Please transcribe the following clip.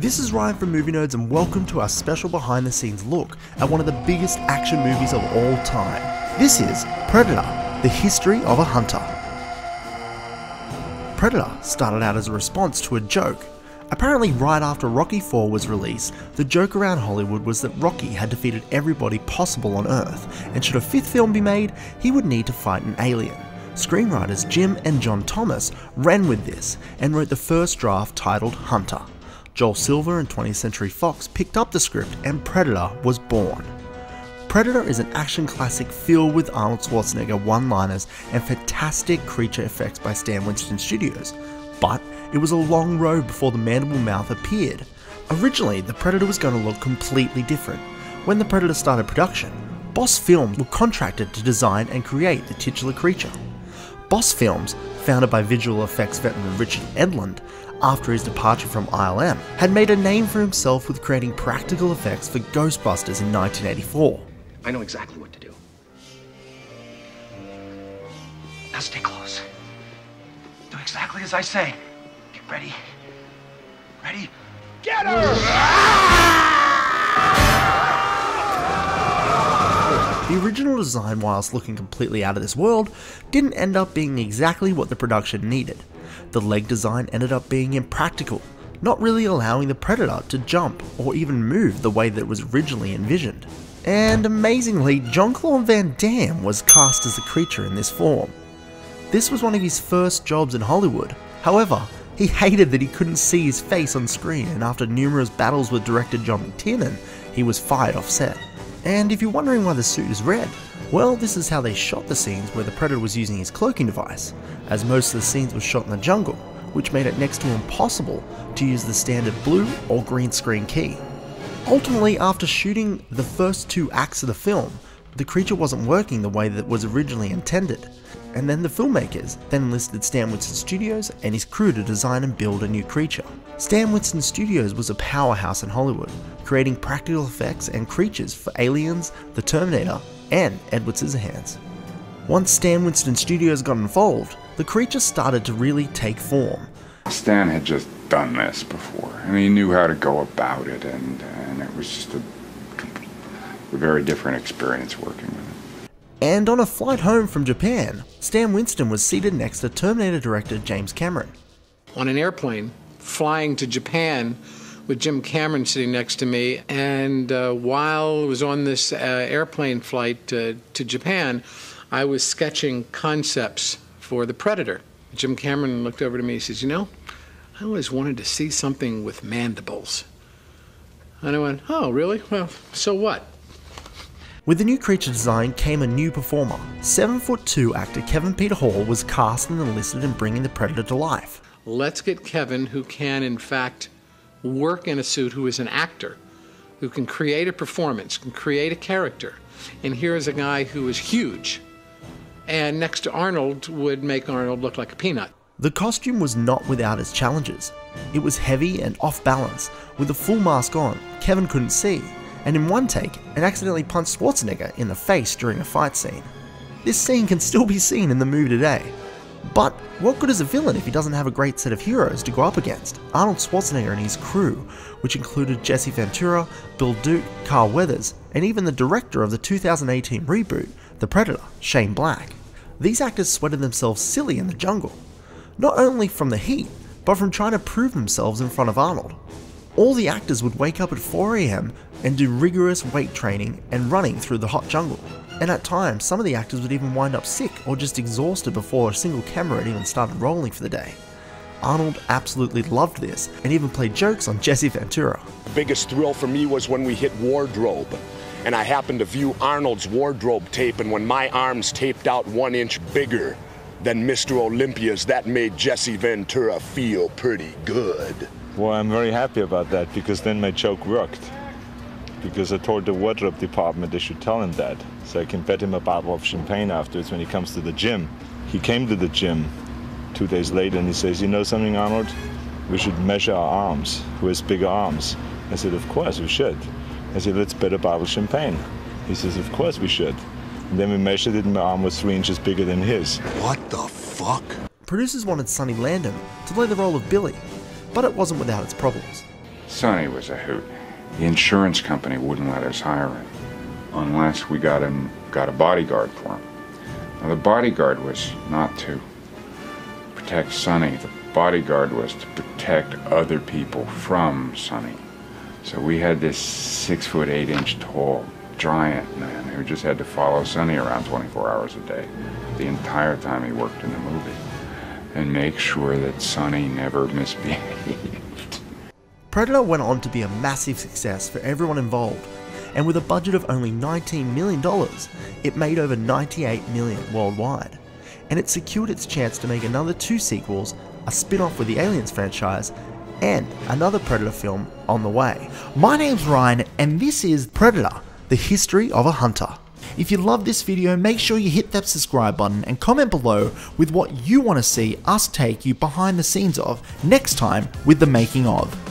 This is Ryan from Movie Nerds and welcome to our special behind the scenes look at one of the biggest action movies of all time. This is Predator, The History of a Hunter. Predator started out as a response to a joke. Apparently right after Rocky IV was released, the joke around Hollywood was that Rocky had defeated everybody possible on Earth, and should a fifth film be made, he would need to fight an alien. Screenwriters Jim and John Thomas ran with this and wrote the first draft titled Hunter. Joel Silver and 20th Century Fox picked up the script and Predator was born. Predator is an action classic filled with Arnold Schwarzenegger one-liners and fantastic creature effects by Stan Winston Studios, but it was a long road before the mandible mouth appeared. Originally, the Predator was going to look completely different. When the Predator started production, Boss Films were contracted to design and create the titular creature. Boss Films, founded by visual effects veteran Richard Edlund, after his departure from ILM, had made a name for himself with creating practical effects for Ghostbusters in 1984. I know exactly what to do. Now stay close. Do exactly as I say. Get ready. Ready? Get her! The original design, whilst looking completely out of this world, didn't end up being exactly what the production needed. The leg design ended up being impractical, not really allowing the Predator to jump or even move the way that it was originally envisioned. And amazingly, Jean-Claude Van Damme was cast as the creature in this form. This was one of his first jobs in Hollywood. However, he hated that he couldn't see his face on screen, and after numerous battles with director John McTiernan, he was fired off set. And if you're wondering why the suit is red, well, this is how they shot the scenes where the Predator was using his cloaking device, as most of the scenes were shot in the jungle, which made it next to impossible to use the standard blue or green screen key. Ultimately, after shooting the first two acts of the film, the creature wasn't working the way that was originally intended, and then the filmmakers then enlisted Stan Winston Studios and his crew to design and build a new creature. Stan Winston Studios was a powerhouse in Hollywood, creating practical effects and creatures for Aliens, The Terminator, and Edward Scissorhands. Once Stan Winston Studios got involved, the creature started to really take form. Stan had just done this before, and he knew how to go about it, and it was just a very different experience working with it. And on a flight home from Japan, Stan Winston was seated next to Terminator director James Cameron. On an airplane, flying to Japan with Jim Cameron sitting next to me, and while I was on this airplane flight to Japan, I was sketching concepts for the Predator. Jim Cameron looked over to me and says, you know, I always wanted to see something with mandibles. And I went, oh, really? Well, so what? With the new creature design came a new performer. 7'2" actor Kevin Peter Hall was cast and enlisted in bringing the Predator to life. Let's get Kevin, who can in fact work in a suit, who is an actor, who can create a performance, can create a character. And here is a guy who is huge, and next to Arnold would make Arnold look like a peanut. The costume was not without its challenges. It was heavy and off balance. With the full mask on, Kevin couldn't see, and in one take, it accidentally punched Schwarzenegger in the face during a fight scene. This scene can still be seen in the movie today. But what good is a villain if he doesn't have a great set of heroes to go up against? Arnold Schwarzenegger and his crew, which included Jesse Ventura, Bill Duke, Carl Weathers, and even the director of the 2018 reboot, The Predator, Shane Black. These actors sweated themselves silly in the jungle, not only from the heat, but from trying to prove themselves in front of Arnold. All the actors would wake up at 4 AM and do rigorous weight training and running through the hot jungle. And at times, some of the actors would even wind up sick or just exhausted before a single camera had even started rolling for the day. Arnold absolutely loved this and even played jokes on Jesse Ventura. The biggest thrill for me was when we hit wardrobe, and I happened to view Arnold's wardrobe tape, and when my arms taped out 1 inch bigger than Mr. Olympia's, that made Jesse Ventura feel pretty good. Well, I'm very happy about that, because then my joke worked. Because I told the wardrobe department they should tell him that, so I can bet him a bottle of champagne afterwards when he comes to the gym. He came to the gym 2 days later and he says, you know something, Arnold? We should measure our arms. Who has bigger arms? I said, of course we should. I said, let's bet a bottle of champagne. He says, of course we should. And then we measured it and my arm was 3 inches bigger than his. What the fuck? Producers wanted Sonny Landham to play the role of Billy, but it wasn't without its problems. Sonny was a hoot. The insurance company wouldn't let us hire him unless we got a bodyguard for him. Now, the bodyguard was not to protect Sonny. The bodyguard was to protect other people from Sonny. So we had this 6'8" tall giant man who just had to follow Sonny around 24 hours a day the entire time he worked in the movie and make sure that Sonny never misbehaved. Predator went on to be a massive success for everyone involved, and with a budget of only $19 million, it made over $98 million worldwide, and it secured its chance to make another 2 sequels, a spin-off with the Aliens franchise, and another Predator film on the way. My name's Ryan, and this is Predator: The History of a Hunter. If you love this video, make sure you hit that subscribe button and comment below with what you want to see us take you behind the scenes of next time with the making of.